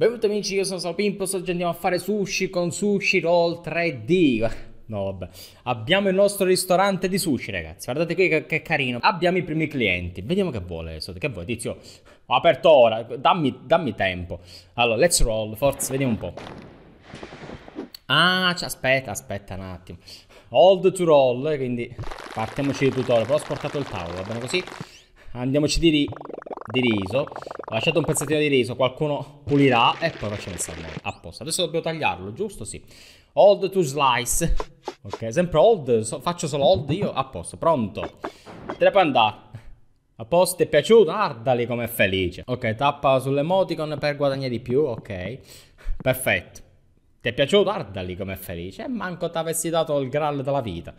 Benvenuti amici, io sono Salvo Pimpo, oggi andiamo a fare sushi con Sushi Roll 3D. No vabbè, abbiamo il nostro ristorante di sushi ragazzi, guardate qui che carino. Abbiamo i primi clienti, vediamo che vuole tizio. Ho aperto ora, dammi tempo. Allora, let's roll, forza, vediamo un po'. Ah, aspetta un attimo. Hold to roll, quindi partiamoci di tutorial, però ho sporcato il tavolo, va bene così. Andiamoci di riso. Ho lasciato un pezzettino di riso, qualcuno pulirà e poi facciamo il salmone apposta. Adesso dobbiamo tagliarlo, giusto? Sì. Hold to slice. Ok, sempre hold, faccio solo hold io. A posto, pronto. Te ne puoi andare. A posto, ti è piaciuto? Guardali com'è felice. Ok, tappa sull'emoticon per guadagnare di più. Ok, perfetto. Ti è piaciuto? Guardali com'è felice. E manco ti avessi dato il graal della vita.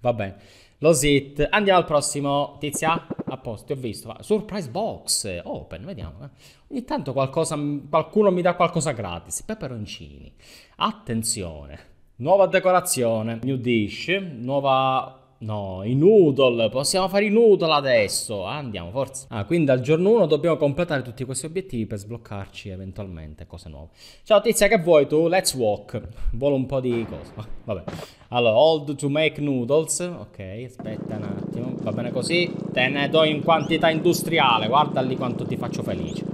Va bene. Lo sit. Andiamo al prossimo, tizia. A posto, ti ho visto. Surprise box. Open, vediamo. Ogni tanto qualcuno mi dà qualcosa gratis. Peperoncini. Attenzione. Nuova decorazione. New dish. Nuova... No, i noodle. Possiamo fare i noodle adesso. Andiamo, forza. Ah, quindi al giorno 1 dobbiamo completare tutti questi obiettivi per sbloccarci eventualmente cose nuove. Ciao tizia, che vuoi tu? Let's walk. Volo un po' di cose. Vabbè. Allora, hold to make noodles. Ok, aspetta un attimo. Va bene così. Te ne do in quantità industriale. Guarda lì quanto ti faccio felice.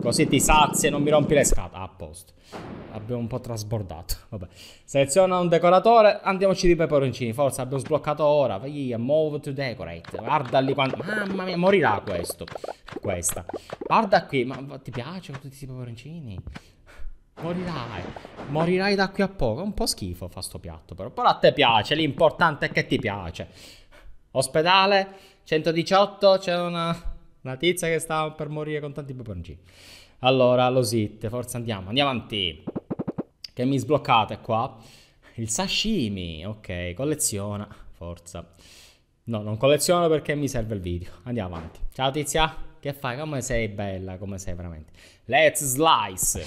Così ti sazi e non mi rompi le scatole. Ah, a posto. Abbiamo un po' trasbordato. Vabbè. Seleziona un decoratore. Andiamoci di peperoncini. Forza, abbiamo sbloccato ora. Via, move to decorate. Guarda lì quanto. Mamma mia, morirà questo. Questa. Guarda qui. Ma ti piacciono tutti questi peperoncini? Morirai. Morirai da qui a poco. È un po' schifo fa sto piatto, però. Però a te piace. L'importante è che ti piace. Ospedale 118. C'è una tizia che sta per morire con tanti peperoncini. Allora, lo sit, forza andiamo avanti. Che mi sbloccate qua? Il sashimi, ok, colleziona, forza. No, non colleziono perché mi serve il video. Andiamo avanti. Ciao tizia, che fai? Come sei bella, come sei veramente. Let's slice.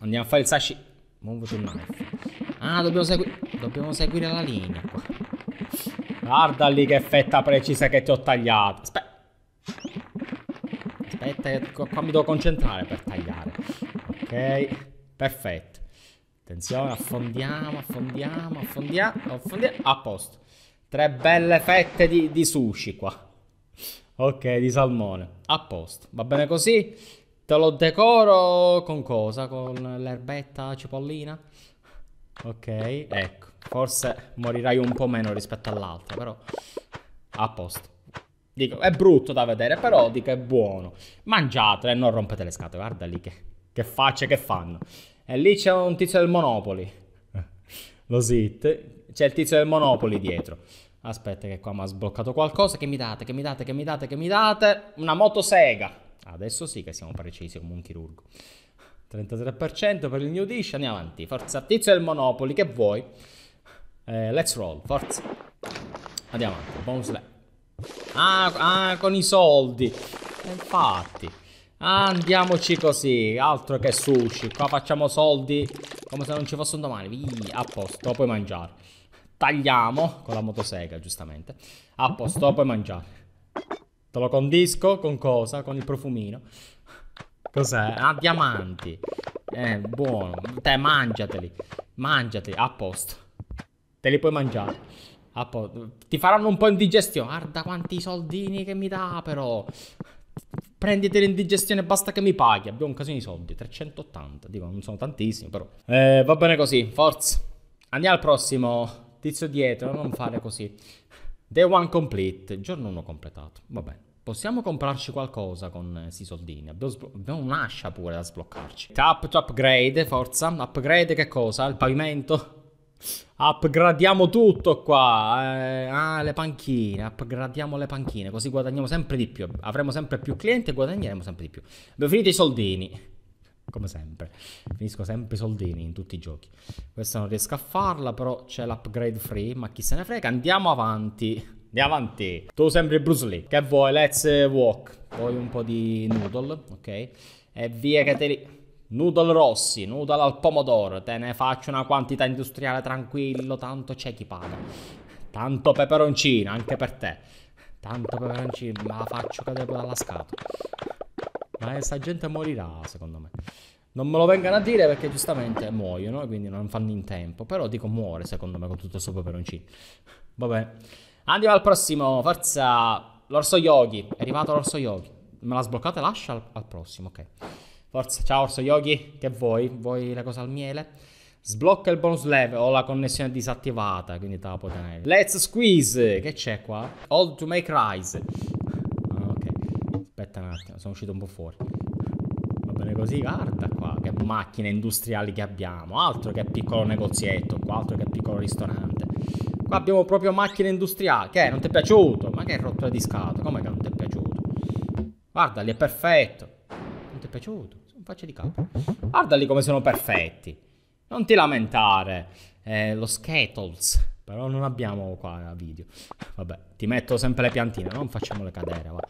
Andiamo a fare il sashimi. Move to knife. Ah, dobbiamo seguire la linea qua. Guarda lì che fetta precisa che ti ho tagliato. Aspetta, qua mi devo concentrare per tagliare. Ok, perfetto. Attenzione, affondiamo. A posto. 3 belle fette di sushi qua. Ok, di salmone. A posto. Va bene così? Te lo decoro con cosa? Con l'erbetta cipollina? Ok, ecco. Forse morirai un po' meno rispetto all'altra, però... A posto. Dico, è brutto da vedere, però dico è buono. Mangiatelo e non rompete le scatole. Guarda lì che facce che fanno. E lì c'è un tizio del Monopoli. Lo sit. C'è il tizio del Monopoli dietro. Aspetta che qua mi ha sbloccato qualcosa. Che mi date. Una motosega. Adesso sì che siamo precisi come un chirurgo. 33% per il new dish. Andiamo avanti. Forza, tizio del Monopoli, che vuoi? Let's roll, forza. Andiamo avanti. Bonus le. Ah, con i soldi. Infatti. Andiamoci così. Altro che sushi. Qua facciamo soldi come se non ci fosse un domani. Via, a posto, lo puoi mangiare. Tagliamo con la motosega, giustamente. A posto, lo puoi mangiare. Te lo condisco con cosa? Con il profumino. Cos'è? Ah, diamanti. Buono. Te mangiateli. Mangiateli, a posto. Te li puoi mangiare. Ti faranno un po' indigestione. Guarda quanti soldini che mi dà però. Prenditi l'indigestione, basta che mi paghi. Abbiamo un casino di soldi, 380. Dico, non sono tantissimi però. Va bene così, forza. Andiamo al prossimo. Tizio dietro, non fare così. Day one complete, giorno 1 completato. Va bene. Possiamo comprarci qualcosa con questi soldini. Abbiamo un'ascia pure da sbloccarci. Tap to upgrade, forza. Upgrade che cosa? Il pavimento. Upgradiamo tutto qua. Le panchine. Upgradiamo le panchine. Così guadagniamo sempre di più. Avremo sempre più clienti e guadagneremo sempre di più. Abbiamo finito i soldini. Come sempre. Finisco sempre i soldini in tutti i giochi. Questa non riesco a farla. Però c'è l'upgrade free. Ma chi se ne frega. Andiamo avanti. Andiamo avanti. Tu sembri Bruce Lee. Che vuoi? Let's walk. Vuoi un po' di noodle. Ok. E via che te li... Noodle rossi, noodle al pomodoro. Te ne faccio una quantità industriale tranquillo. Tanto c'è chi paga. Tanto peperoncino, anche per te. Tanto peperoncino, ma la faccio cadere pure dalla scatola. Ma questa gente morirà, secondo me. Non me lo vengano a dire perché giustamente muoiono e quindi non fanno in tempo. Però dico muore, secondo me, con tutto il suo peperoncino. Vabbè. Andiamo al prossimo, forza. L'orso Yogi. È arrivato l'orso Yogi. Me la sbloccate? Lascia al prossimo, ok. Forza, ciao orso Yogi. Che vuoi? Vuoi la cosa al miele? Sblocca il bonus level. Ho la connessione disattivata, quindi te la puoi tenere. Let's squeeze. Che c'è qua? All to make rise. Ok. Aspetta un attimo, sono uscito un po' fuori. Va bene così, guarda qua. Che macchine industriali che abbiamo. Altro che piccolo negozietto. Altro che piccolo ristorante. Qua abbiamo proprio macchine industriali. Che? Non ti è piaciuto? Ma che rottura di scatola. Come che non ti è piaciuto? Guarda, lì è perfetto. Non ti è piaciuto? Sono faccia di capo. Guarda lì come sono perfetti. Non ti lamentare, lo Skittles, però non abbiamo qua video. Vabbè, ti metto sempre le piantine, non facciamole cadere, va.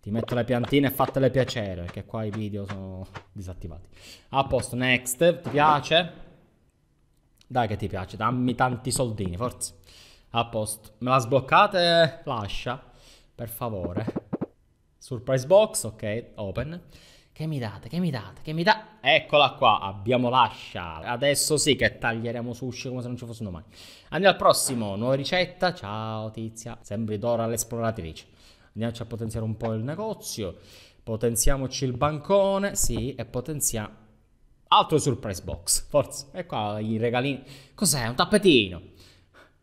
Ti metto le piantine e fatele piacere, perché qua i video sono disattivati. A posto, next, ti piace? Dai che ti piace, dammi tanti soldini, forza. A posto, me la sbloccate? Lascia, per favore. Surprise box, ok, open. Che mi date, che mi date, che mi date? Eccola qua, abbiamo l'ascia. Adesso sì che taglieremo sushi come se non ci fossero mai. Andiamo al prossimo, nuova ricetta. Ciao tizia, sembri Dora l'esploratrice. Andiamoci a potenziare un po' il negozio. Potenziamoci il bancone, sì, e potenziamo... Altro surprise box, forza. E qua i regalini. Cos'è? Un tappetino.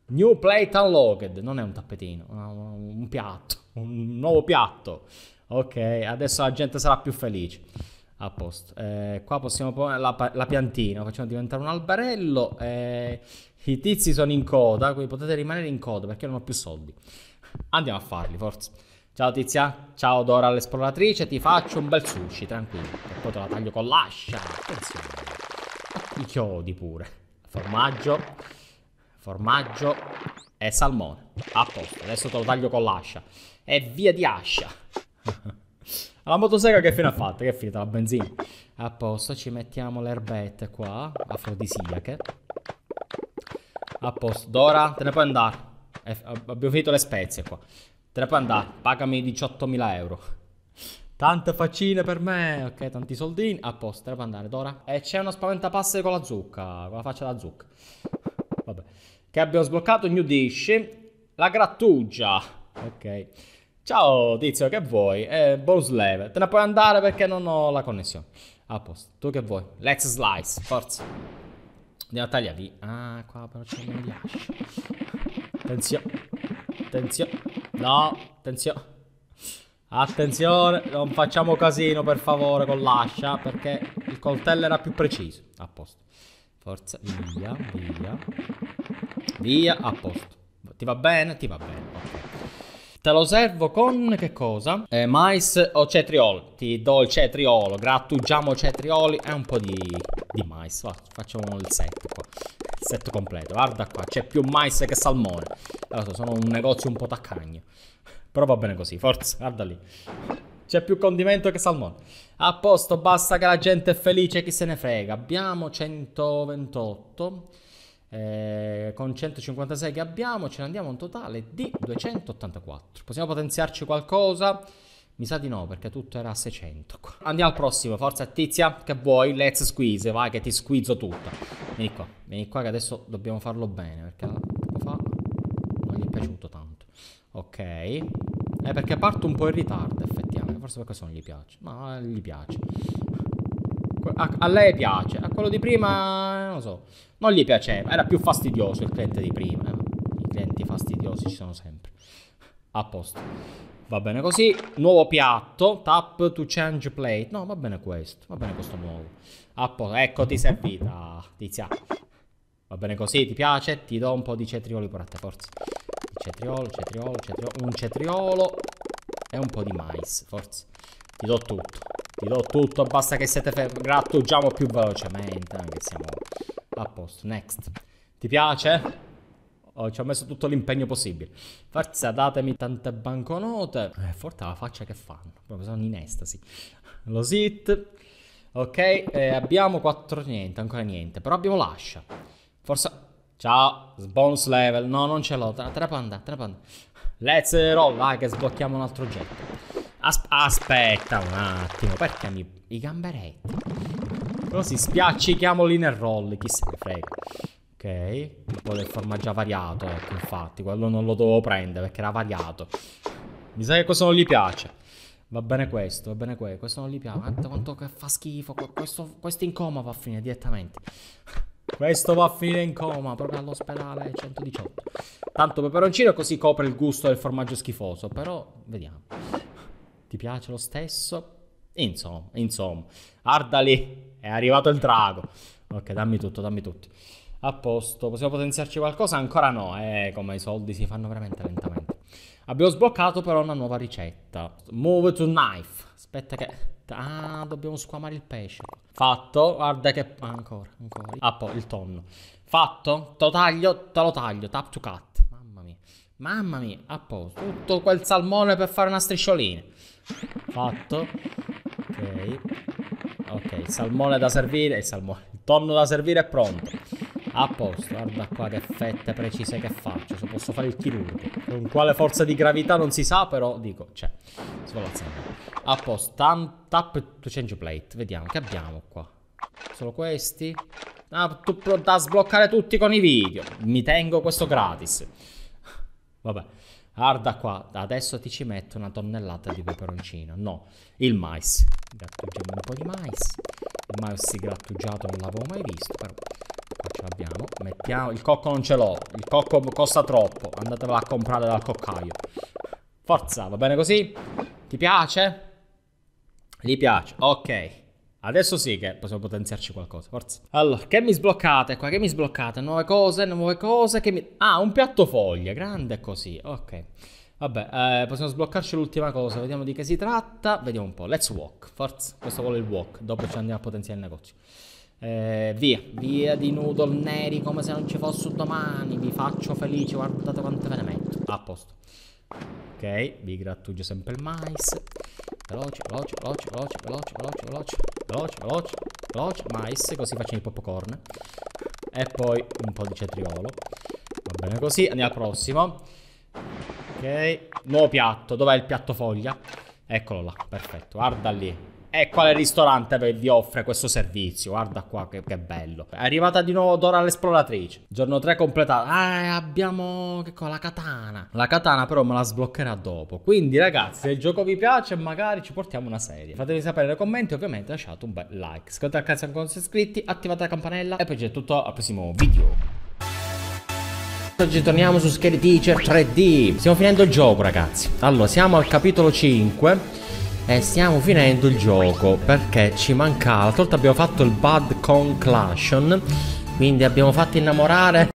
New plate unlocked. Non è un tappetino, un piatto. Un nuovo piatto. Ok, adesso la gente sarà più felice. A posto. Qua possiamo poi la piantina, facciamo diventare un alberello. I tizi sono in coda, quindi potete rimanere in coda perché non ho più soldi. Andiamo a farli, forza. Ciao tizia, ciao Dora l'esploratrice, ti faccio un bel sushi, tranquillo. E poi te la taglio con l'ascia. Attenzione. I chiodi pure. Formaggio. Formaggio e salmone. A posto, adesso te lo taglio con l'ascia. E via di ascia. La motosega che fine ha fatto? Che è finita la benzina. A posto, ci mettiamo le erbette qua, afrodisiache. A posto, Dora, te ne puoi andare. Abbiamo finito le spezie qua. Te ne puoi andare, pagami 18.000 euro. Tante faccine per me, ok, tanti soldini. A posto, te ne puoi andare, Dora. E c'è uno spaventapasseri con la zucca, con la faccia da zucca. Vabbè. Che abbiamo sbloccato, new dish. La grattugia. Ok. Ciao tizio, che vuoi? Bonus level. Te ne puoi andare perché non ho la connessione. A posto. Tu che vuoi? Let's slice, forza. Andiamo a tagliarvi. Ah, qua però c'è un lascio. Attenzione. Attenzione. No, attenzione. Attenzione, non facciamo casino per favore con l'ascia perché il coltello era più preciso. A posto. Forza, via, via. Via, a posto. Ti va bene? Ti va bene. Ok. Te lo servo con che cosa? Mais o cetriolo. Ti do il cetriolo. Grattugiamo cetrioli e un po' di mais. Va, facciamo il set qua. Il set completo. Guarda qua, c'è più mais che salmone. Allora, sono un negozio un po' taccagno. Però va bene così, forza. Guarda lì. C'è più condimento che salmone. A posto, basta che la gente è felice e chi se ne frega. Abbiamo 128. Con 156 che abbiamo ce ne andiamo un totale di 284. Possiamo potenziarci qualcosa? Mi sa di no perché tutto era a 600 qua. Andiamo al prossimo, forza tizia, che vuoi? Let's squeeze, vai che ti squeezo tutta. Vieni qua che adesso dobbiamo farlo bene perché poco fa non gli è piaciuto tanto. Ok, perché parto un po' in ritardo effettivamente, forse per questo non gli piace. Ma gli piace. A lei piace, a quello di prima non lo so, non gli piaceva, era più fastidioso il cliente di prima. I clienti fastidiosi ci sono sempre. A posto, va bene così. Nuovo piatto, tap to change plate. No, va bene questo nuovo. A posto, ecco ti è servita tizia. Va bene così, ti piace? Ti do un po' di cetrioli per te, forza. Cetriolo, cetriolo, cetriolo, un cetriolo e un po' di mais, forza. Ti do tutto. Ti do tutto, basta che siete fermi. Grattugiamo più velocemente. Anche siamo a posto. Next. Ti piace? Oh, ci ho messo tutto l'impegno possibile. Forza, datemi tante banconote. Forte la faccia che fanno. Proprio sono in estasi. Lo sit. Ok, abbiamo 4. Niente, ancora niente. Però abbiamo l'ascia. Forse. Ciao. Bonus level. No, non ce l'ho. Te ne puoi andare. Let's roll. Vai, che sblocchiamo un altro oggetto. Aspetta un attimo, perché i gamberetti? Così spiaccichiamoli nel roll, chi se ne frega. Ok, un po' del formaggio variato, ecco, infatti, quello non lo dovevo prendere perché era variato. Mi sa che questo non gli piace. Va bene questo, va bene quello. Questo non gli piace. Guarda quanto che fa schifo. Questo in coma va a finire direttamente. Questo va a finire in coma, proprio all'ospedale 118. Tanto peperoncino così copre il gusto del formaggio schifoso. Però, vediamo. Ti piace lo stesso? Insomma. Arda lì, è arrivato il drago. Ok, dammi tutto, dammi tutti. A posto, possiamo potenziarci qualcosa? Ancora no, come i soldi si fanno veramente lentamente. Abbiamo sbloccato però una nuova ricetta. Move to knife. Aspetta che... Ah, dobbiamo squamare il pesce. Fatto, guarda che... Ah, ancora. Ah, poi il tonno. Fatto, te lo taglio, tap to cut. Mamma mia, a posto. Tutto quel salmone per fare una strisciolina. Fatto. Ok, il salmone da servire, il tonno da servire è pronto. A posto, guarda qua che fette precise che faccio. Se posso fare il chirurgo. Con quale forza di gravità non si sa, però dico, c'è. Svolazzando. A posto, tap to change plate. Vediamo, che abbiamo qua? Solo questi? Ah, da sbloccare tutti con i video. Mi tengo questo gratis. Vabbè. Guarda qua, adesso ti ci metto una tonnellata di peperoncino. No, il mais. Grattugiamo un po' di mais. Il mais grattugiato non l'avevo mai visto, però... ce l'abbiamo. Mettiamo. Il cocco non ce l'ho. Il cocco costa troppo. Andatevela a comprare dal coccaio. Forza, va bene così? Ti piace? Gli piace. Ok. Adesso sì che possiamo potenziarci qualcosa. Forza. Allora, che mi sbloccate qua? Che mi sbloccate? Nuove cose che mi... Ah, un piatto foglie. Grande così. Ok. Vabbè, possiamo sbloccarci l'ultima cosa. Vediamo di che si tratta. Vediamo un po'. Let's walk. Forza. Questo vuole il walk. Dopo ci andiamo a potenziare il negozio. Via di noodle neri come se non ci fosse un domani. Vi faccio felice, guardate quante ve ne metto. A posto. Ok, vi grattugio sempre il mais. Veloce, mais, così facciamo il popcorn. E poi un po' di cetriolo. Va bene così, andiamo al prossimo. Ok, nuovo piatto, dov'è il piatto foglia? Eccolo là, perfetto, guarda lì. E quale ristorante vi offre questo servizio? Guarda qua che bello. È arrivata di nuovo Dora l'esploratrice. Giorno 3 completato. Ah, abbiamo che cosa? La katana. La katana però me la sbloccherà dopo. Quindi ragazzi, se il gioco vi piace magari ci portiamo una serie. Fatemi sapere nei commenti, ovviamente lasciate un bel like. Iscrivetevi al canale se ancora non siete iscritti, attivate la campanella. E poi c'è tutto al prossimo video. Oggi torniamo su Scary Teacher 3D. Stiamo finendo il gioco ragazzi. Allora, siamo al capitolo 5. E stiamo finendo il gioco perché ci mancava. L'altra volta abbiamo fatto il Bad Conclusion, quindi abbiamo fatto innamorare